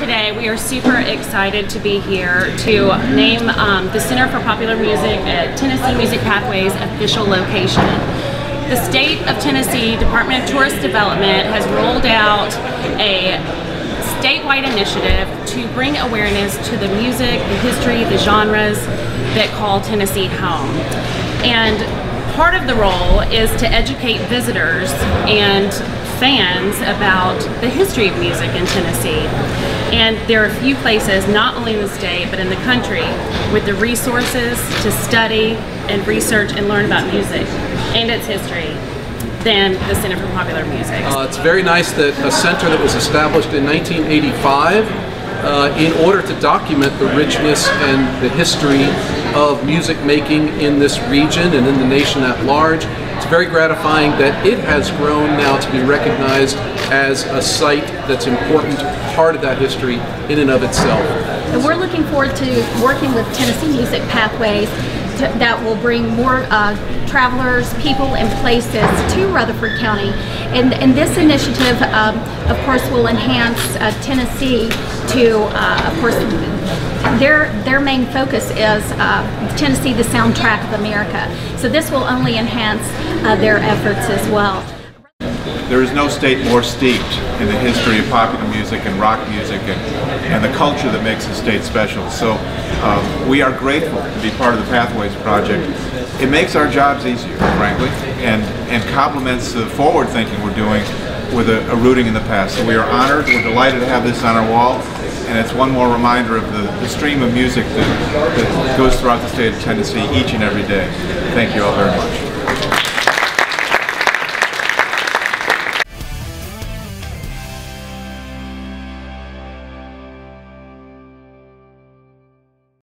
today. We are super excited to be here to name the Center for Popular Music at Tennessee Music Pathways official location. The state of Tennessee Department of Tourist Development has rolled out a statewide initiative to bring awareness to the music, the history, the genres that call Tennessee home. And part of the role is to educate visitors and fans about the history of music in Tennessee. And there are a few places, not only in the state, but in the country, with the resources to study and research and learn about music and its history than the Center for Popular Music. It's very nice that a center that was established in 1985 in order to document the richness and the history of music making in this region and in the nation at large. It's very gratifying that it has grown now to be recognized as a site that's important, part of that history in and of itself. And we're looking forward to working with Tennessee Music Pathways that will bring more travelers, people, and places to Rutherford County. And this initiative, of course, will enhance Tennessee to, of course, their main focus is Tennessee, the Soundtrack of America. So this will only enhance their efforts as well. There is no state more steeped in the history of popular music and rock music and the culture that makes the state special. So we are grateful to be part of the Pathways Project. It makes our jobs easier, frankly, and complements the forward thinking we're doing with a rooting in the past. So we are honored, we're delighted to have this on our wall, and it's one more reminder of the stream of music that goes throughout the state of Tennessee each and every day. Thank you all very much.